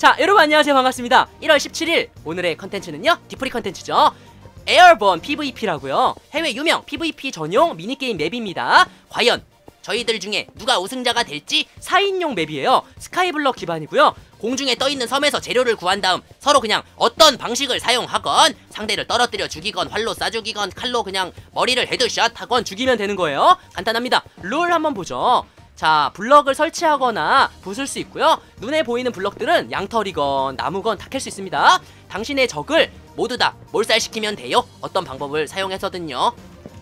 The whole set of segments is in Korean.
자, 여러분 안녕하세요. 반갑습니다. 1월 17일 오늘의 컨텐츠는요, 디프리 컨텐츠죠. 에어본 PvP라고요. 해외 유명 PvP 전용 미니게임 맵입니다. 과연 저희들 중에 누가 우승자가 될지 4인용 맵이에요. 스카이블럭 기반이고요. 공중에 떠있는 섬에서 재료를 구한 다음 서로 그냥 어떤 방식을 사용하건 상대를 떨어뜨려 죽이건 활로 쏴 죽이건 칼로 그냥 머리를 헤드샷 하건 죽이면 되는 거예요. 간단합니다. 룰 한번 보죠. 자, 블럭을 설치하거나 부술 수 있고요. 눈에 보이는 블럭들은 양털이건 나무건 다 캘 수 있습니다. 당신의 적을 모두 다 몰살시키면 돼요. 어떤 방법을 사용해서든요.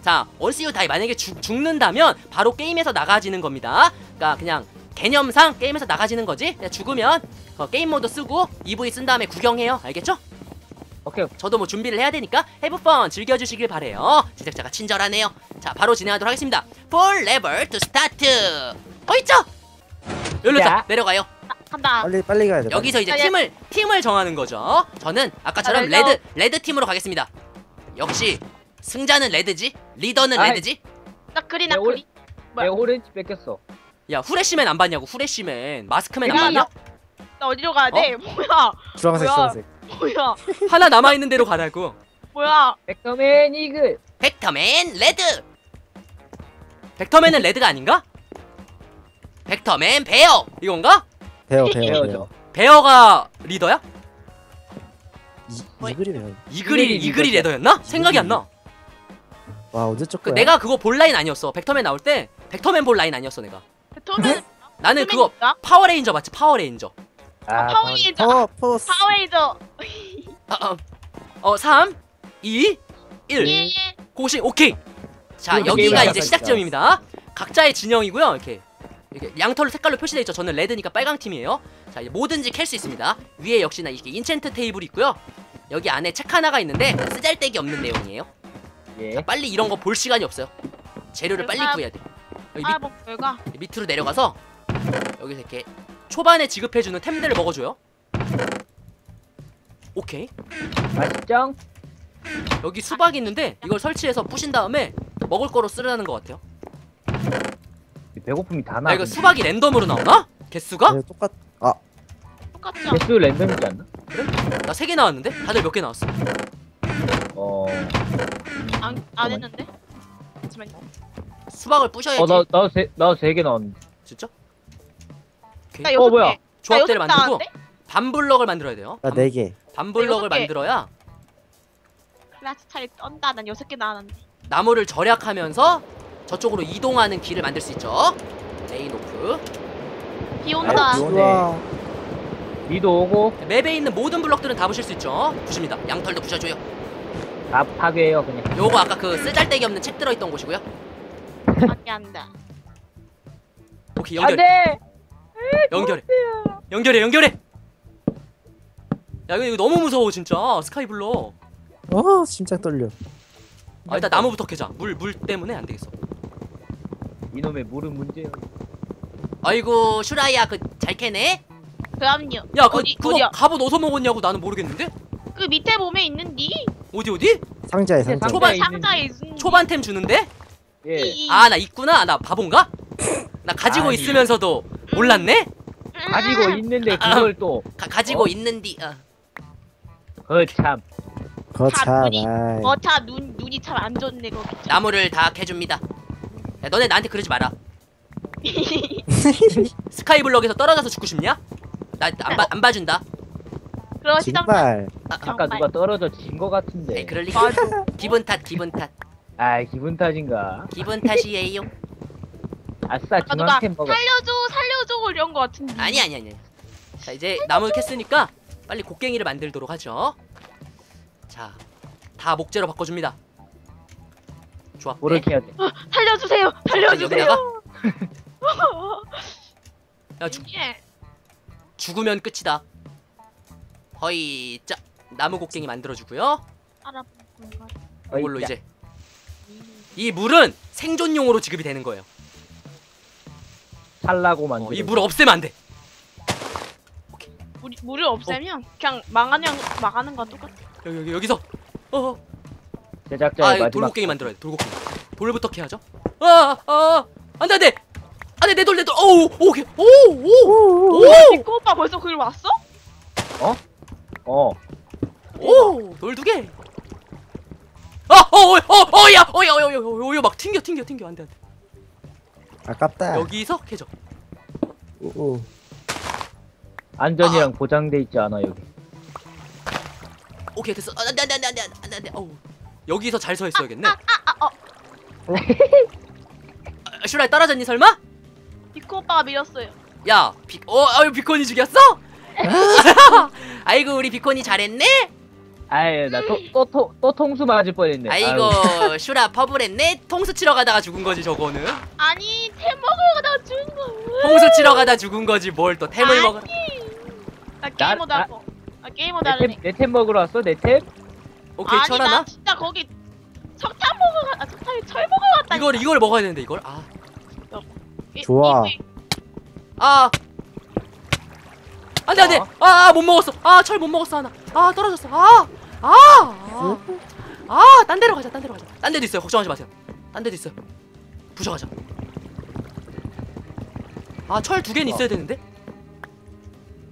자, once you die, 만약에 죽는다면 바로 게임에서 나가지는 겁니다. 그러니까 그냥 개념상 게임에서 나가지는 거지. 그냥 죽으면 게임 모드 쓰고 EV 쓴 다음에 구경해요. 알겠죠? 오케이. 저도 뭐 준비를 해야 되니까 have fun 즐겨주시길 바래요. 제작자가 친절하네요. 자, 바로 진행하도록 하겠습니다. For level to start. 어이쩌? 여기로 자, 내려가요. 간다. 빨리 가야 돼. 여기서 이제 팀을 정하는 거죠. 저는 아까처럼 레드 팀으로 가겠습니다. 역시 승자는 레드지? 리더는 레드지? 나 그리나 그리. 내 오렌지 뺏겼어. 야, 후레쉬맨 안 봤냐고. 후레쉬맨 마스크맨 안 봤냐? 나 어디로 가야 돼? 뭐야? 주황색. 뭐야? 하나 남아 있는 대로 가라고. 뭐야? 벡터맨 이글. 벡터맨 레드. 벡터맨은 레드가 아닌가? 벡터맨 베어. 이건가? 베어. 베어가 리더야? 이글이 레더였나? 생각이 안 나. 와, 언제 쳤고 내가 그거 볼 라인 아니었어. 벡터맨 나올 때 벡터맨 볼 라인 아니었어 내가. 벡터맨? 나는 그거 파워레인저 맞지? 파워레인저. 아, 파워레인저. 3, 2, 1 고신. 오케이. 자, 여기가 이제 시작점입니다. 각자의 진영이고요. 이렇게 양털로 색깔로 표시되어 있죠. 저는 레드니까 빨강 팀이에요. 자, 이제 뭐든지 캘 수 있습니다. 위에 역시나 이렇게 인챈트 테이블이 있고요. 여기 안에 책 하나가 있는데 쓰잘데기 없는 내용이에요. 예. 자, 빨리 이런 거 볼 시간이 없어요. 재료를 빨리 구해야 돼. 여기 밑으로 내려가서 여기서 이렇게 초반에 지급해주는 템들을 먹어줘요. 오케이. 맛있죠? 여기 수박이 있는데 이걸 설치해서 부신 다음에 먹을 거로 쓰라는 것 같아요. 배고픔이 다 나. 야, 이거 수박이 랜덤으로 나오나? 개수가? 네, 똑같죠. 개수 랜덤이지 않나? 그래? 나 3개 나왔는데? 다들 몇 개 나왔어? 안 했는데? 잠시만요. 수박을 부셔야지. 나 3개 나왔는데. 진짜? 오케이. 나 6개. 뭐야? 조합대를 만들고 반블럭을 만들어야 돼요. 나 4개. 반블럭을 만들어야. 나 차라리 떤다. 난 6개 나왔는데. 나무를 절약하면서 저쪽으로 이동하는 길을 만들 수 있죠. 레인 오프. 비 온다. 비도 오고. 맵에 있는 모든 블럭들은 다 부실 수 있죠. 부십니다. 양털도 부셔줘요. 다 파괴해요 그냥. 요거 아까 그 쓰잘데기 없는 책 들어있던 곳이고요. 밖에 안다. 오케이, 연결. 안돼. 연결해. 야, 이거 너무 무서워 진짜. 스카이블럭. 와, 진짜 떨려. 아, 일단 나무부터 캐자. 물 때문에 안 되겠어. 이놈의 물은 문제야. 아이고, 슈라야, 그 잘 캐네. 그럼요. 야, 그거 갑옷 어디서 먹었냐고. 나는 모르겠는데. 그 밑에 보면 있는디. 어디? 상자에. 초반에 있는. 초반템 주는데? 예. 아, 나 있구나. 나 바본가? 나 가지고 있으면서도 몰랐네. 가지고 있는데 그걸 또. 가지고 있는디. 눈이 참 안 좋네. 거기 나무를 다 캐줍니다. 야, 너네 나한테 그러지 마라. 스카이블럭에서 떨어져서 죽고 싶냐? 나 안 봐준다. 그러시던 말. 아까 누가 떨어져 진 거 같은데. 에이, 그럴 리가. 기분 탓. 아, 기분 탓인가? 기분 탓이에요. 아싸, 중앙템 먹어. 살려줘 이런 거 같은데. 아니. 자, 이제 나무 캤으니까 빨리 곡괭이를 만들도록 하죠. 자, 다 목재로 바꿔줍니다. 좋아. 뭐를 캐야 돼? 살려주세요. 야, 죽으면 끝이다. 허이, 자, 나무 곡괭이 만들어주고요. 이걸로 이제 이 물은 생존용으로 지급이 되는 거예요. 살라고 만든. 이 물 없애면 안 돼. 물을 없애면 그냥 망하는 건 똑같아. 여기서 제작자의 마지막. 돌고갱이 만들어야 돼. 돌고갱. 돌부터 캐야죠. 안돼 내 돌. 오케이. 오빠 벌써 그걸 왔어? 어? 어. 오! 돌 2개! 아! 어야! 어야! 막 튕겨! 안 돼, 안 돼. 아깝다. 여기서 캐져. 오. 안전이랑 보장돼 있지 않아, 여기. 오케이, 됐어. 안 돼. 어우. 여기서 잘 서 있어야겠네. 슈라이 따라잡니 설마? 비콘 오빠가 밀었어요. 야, 아유 비콘이 죽였어? 아이고 우리 비콘이 잘했네. 아유 나 또 통수 맞을 뻔했네. 아이고 슈라 퍼블했네. 통수 치러 가다가 죽은 거지 저거는. 아니 템 먹으러 가다가 죽은 거. 통수 치러 가다 죽은 거지 뭘 또 템을 먹어. 나 게임 오다 왔어. 나 게임 오다 왔네. 내 템 먹으러 왔어 내 템. 오케이 철하나. 아니 나 진짜 거기 석탄 먹으러 갔다. 석탄이 철 먹으러 갔다. 이걸 먹어야 되는데 이걸. 아. 좋아. 아. 안돼 안돼. 아 못 먹었어. 아 철 못 먹었어 하나. 아 떨어졌어. 아 딴 데로 가자. 딴 데도 있어요. 걱정하지 마세요. 딴 데도 있어요. 부셔가자. 아 철 2개는 있어야 되는데.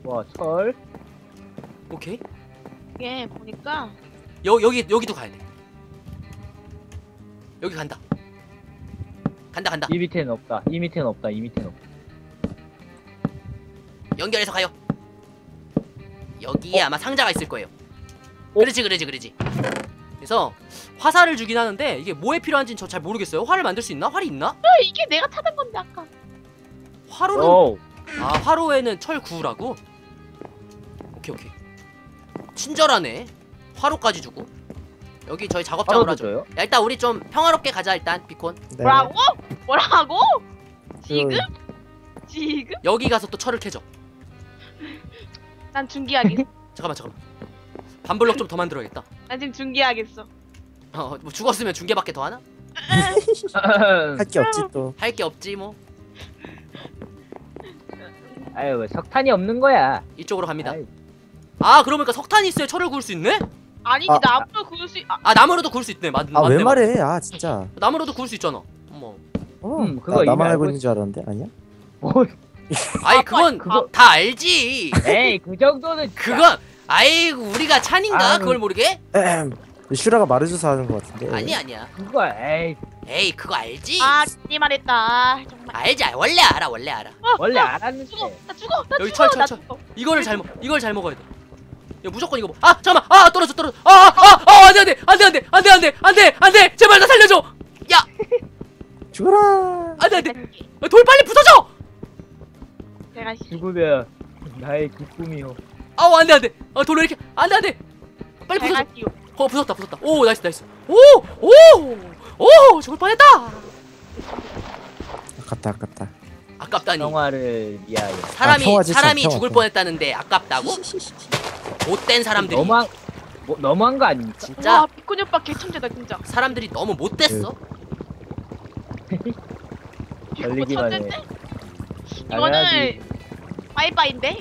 와 철. 오케이. 예 보니까. 여기도 가야 돼. 여기 간다. 간다. 이 밑에는 없다. 연결해서 가요. 여기에 아마 상자가 있을 거예요. 그렇지. 그래서 화살을 주긴 하는데 이게 뭐에 필요한지는 저 잘 모르겠어요. 활을 만들 수 있나? 활이 있나? 이게 내가 타던 건데 아까. 화로는 아 화로에는 철 9라고. 오케이. 친절하네. 화로까지 주고. 여기 저희 작업장으로 하죠. 야, 일단 우리 좀 평화롭게 가자 일단 비콘. 네. 뭐라고? 지금? 여기 가서 또 철을 캐죠. 난 중기하겠어. 잠깐만. 반블럭 좀 더 만들어야겠다. 난 지금 중기하겠어. 뭐 죽었으면 중계밖에 더 하나? 할 게 없지 또. 할 게 없지 뭐. 아유 왜 석탄이 없는 거야. 이쪽으로 갑니다. 아유. 아 그러니까 석탄이 있어야 철을 구울 수 있네? 아니지 나무로 구울 수. 나무로도 구울 수 있네. 맞네. 왜 말해? 아 진짜. 나무로도 구울 수 있잖아. 어머. 그거 나만 알고 있는 줄 알았는데 아니야? 아이 그건 다 알지. 에이 그 정도는 그건 아이고 우리가 찬인가 그걸 모르게? 슈라가 말해줘서 하는 것 같은데. 아니야. 그거 에이 그거 알지. 아 네 말했다. 정말. 알지 원래 알아. 원래 알았는데. 죽어. 여기 철. 이걸 잘 먹어야 돼. 야 무조건 이거 아 잠깐만 떨어져 안돼 제발 나 살려줘. 야 죽어라. 안돼 돌 빨리 부서져. 내가 죽으면 나의 기쁨이요. 아우 안돼 돌을 이렇게 안돼 빨리 부서져. 부쉈다 오 나이스 오 저걸 뻔했다. 아깝다 아깝다니. 평화를 위하여. 사람이 평화. 죽을 뻔했다는데 아깝다고? 못된 사람들이. 너무한 거 아니니? 진짜. 와 비콘 오빠 개천재다 진짜. 사람들이 너무 못됐어. 걸리기만 해. 이거는 빠이빠인데.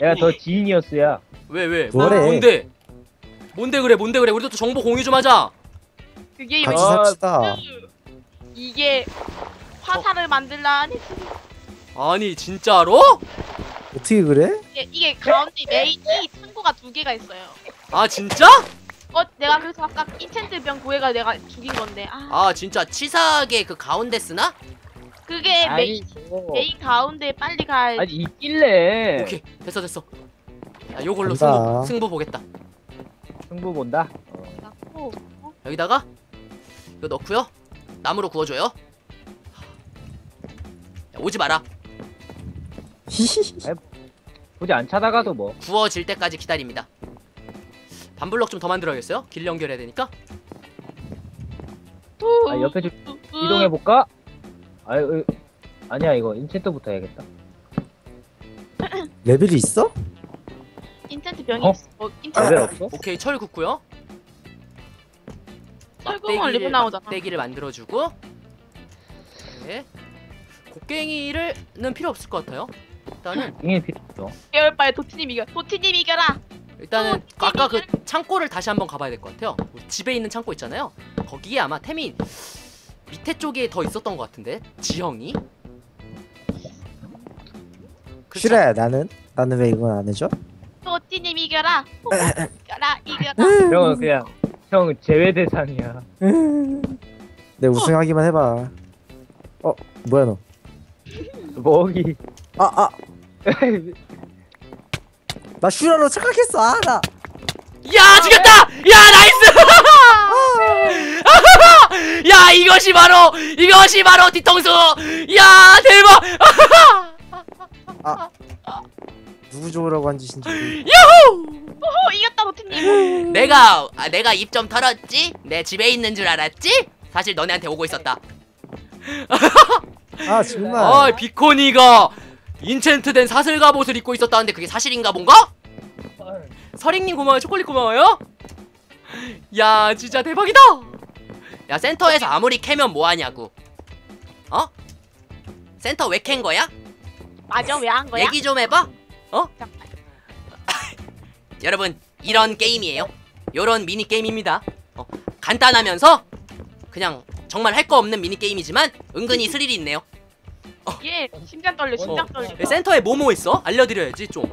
내가 더 지니어스야. 왜? 뭔데 그래? 우리도 또 정보 공유 좀 하자. 그게 같이 삽시다. 이게 화살을 만들라니. 아니 진짜로? 어떻게 그래? 이게 가운데 메인이 창고가 2개가 있어요. 아 진짜? 내가 그래서 아까 인챈트병 고해가 내가 죽인 건데. 아 진짜 치사하게 그 가운데 쓰나? 그게 메인 가운데 빨리 갈. 아니 있길래. 오케이 됐어. 야 요걸로 승부 보겠다. 승부 본다. 여기다가 이거 넣고요. 나무로 구워줘요. 오지 마라. 굳이 안 찾아가도 뭐. 구워질 때까지 기다립니다. 반블럭 좀 더 만들어야겠어요? 길 연결해야 되니까. 아 옆에 좀 이동해 볼까? 아니야 이거 인챈트부터 해야겠다. 레벨이 있어? 인챈트 병이 있어. 레벨 없어? 오케이 철 굽고요. 철구만 레벨 나오잖아. 막대기를 만들어주고. 네. 곡괭이는 필요 없을 것 같아요. 일단은 곡괭이 필요 없죠. 빨리 도티님 이겨라. 일단은 아까 그 창고를 다시 한번 가봐야 될 것 같아요. 집에 있는 창고 있잖아요. 거기에 아마 템이 밑에 쪽에 더 있었던 것 같은데 지형이. 슈라야 나는 왜 이건 안 해줘? 도티님 이겨라. 이겨라 이겨라. 형은 그냥 형 제외 대상이야. 내 우승하기만 해봐. 어 뭐야 너? 먹이. 아. 나 슈라로 착각했어. 아, 나. 야 죽였다. 야 나이스. 야 이것이 바로 뒤통수. 야 대박. 아 누구 좋으라고 한 짓인지. 야호! 오호 이겼다 도티님. 내가 입 좀 털었지? 내 집에 있는 줄 알았지? 사실 너네한테 오고 있었다. 아 정말. 아 비콘이가 인챈트된 사슬 갑옷을 입고 있었다는데 그게 사실인가 뭔가? 서링님 고마워요. 초콜릿 고마워요. 야 진짜 대박이다. 야 센터에서 아무리 캐면 뭐하냐고. 어? 센터 왜 캔 거야? 맞아 왜 한 거야? 얘기 좀 해봐. 어? 여러분 이런 게임이에요. 요런 미니게임입니다. 간단하면서 그냥 정말 할 거 없는 미니게임이지만 은근히 스릴이 있네요. 이게 심장 떨려 심장 떨려. 센터에 뭐뭐 있어? 알려드려야지 좀.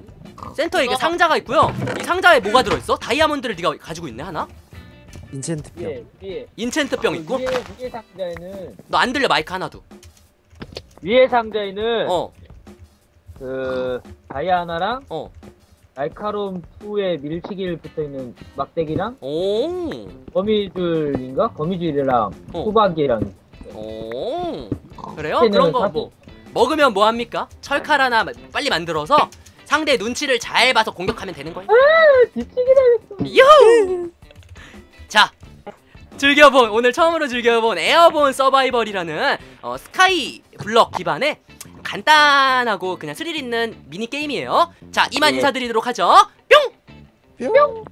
센터에 이게 상자가 있고요. 이 상자에 뭐가 들어있어? 다이아몬드를 네가 가지고 있네 하나? 인챈트병 인챈트병 있고? 위에 상자에는 너 안 들려 마이크 하나도. 위에 상자에는 그 다이아 하나랑 날카로움 2의 밀치기를 붙어있는 막대기랑 거미줄인가? 거미줄이랑 수박이랑 그래요? 그런 거 뭐 먹으면 뭐 합니까? 철칼 하나 빨리 만들어서 상대 눈치를 잘 봐서 공격하면 되는 거예요. 아, 뒤치기 당했어. 요우! 자, 즐겨본 오늘 처음으로 즐겨본 에어본 서바이벌이라는 스카이블럭 기반의 간단하고 그냥 스릴 있는 미니게임이에요. 자, 이만 인사드리도록 하죠. 뿅! 뿅!